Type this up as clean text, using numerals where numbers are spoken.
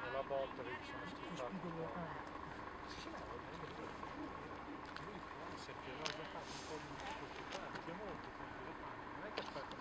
nella botte lì sono schifati si è più un po' molto non è che